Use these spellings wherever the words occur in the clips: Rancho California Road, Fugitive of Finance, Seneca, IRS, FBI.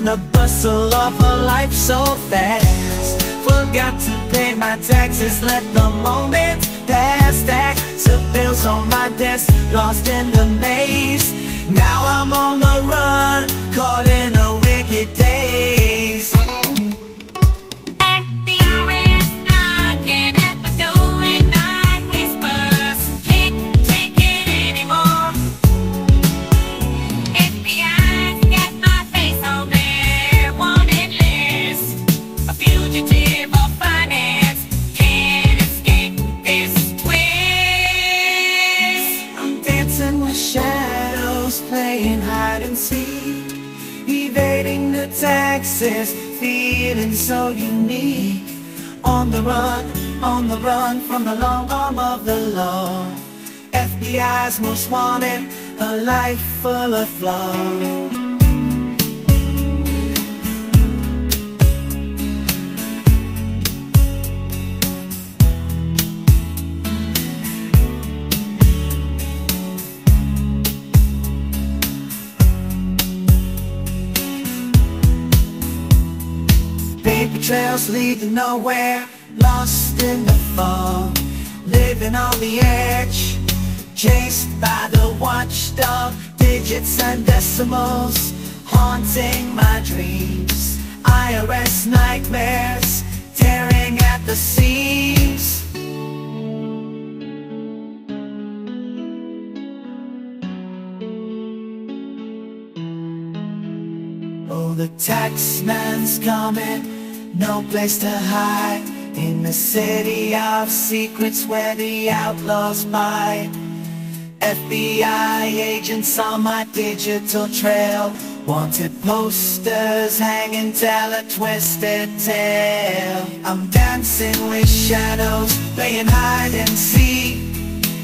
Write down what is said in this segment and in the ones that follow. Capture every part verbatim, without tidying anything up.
and the bustle of a life so fast. Forgot to pay my taxes, let the moment pass. Stacks of bills on my desk, lost in the maze. Now I'm on the run, caught in a wicked daze. Evading the taxes, feeling so unique. On the run, on the run from the long arm of the law. F B I's most wanted, a life full of flaws. Trails lead to nowhere, lost in the fog, living on the edge, chased by the watchdog. Digits and decimals haunting my dreams. I R S nightmares tearing at the seams. Oh, the tax man's coming. No place to hide in the city of secrets where the outlaws bide. F B I agents on my digital trail. Wanted posters hanging, tell a twisted tale. I'm dancing with shadows, playing hide and seek.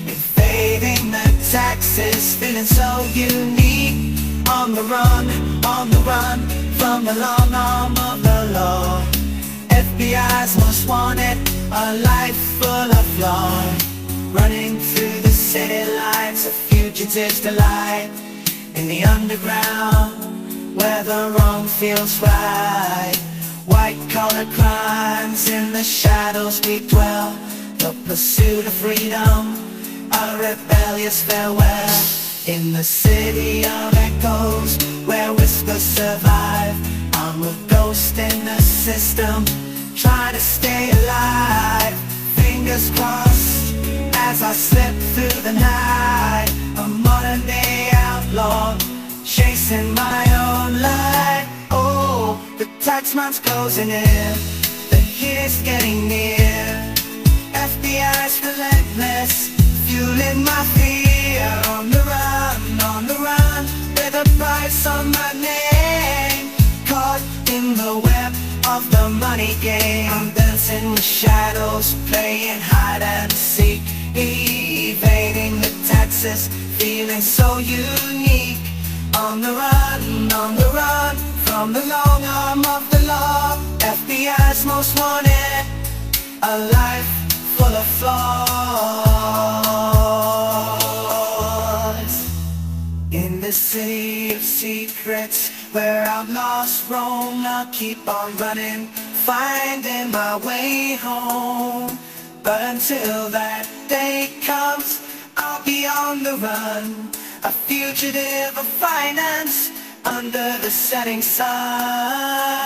Evading the taxes, feeling so unique. On the run, on the run from the long arm of the law. F B I's most wanted, a life full of flaw. Running through the city lights, a fugitive's delight. In the underground, where the wrong feels right. White-collar crimes, in the shadows we dwell. The pursuit of freedom, a rebellious farewell. In the city of echoes, where whispers survive. I'm a ghost in the system, trying to stay alive. Fingers crossed as I slip through the night. A modern day outlaw, chasing my own light. Oh, the taxman's closing in, the year's getting near. F B I's relentless, fueling my fear. On the run, on the run, with a price on my name. Caught in the web of the money game. I'm dancing with shadows, playing hide and seek. Evading the taxes, feeling so unique. On the run, on the run from the long arm of the law. F B I's most wanted, a life full of flaws. In the city of secrets, where I'm lost, roam, I'll keep on running, finding my way home. But until that day comes, I'll be on the run, a fugitive of finance under the setting sun.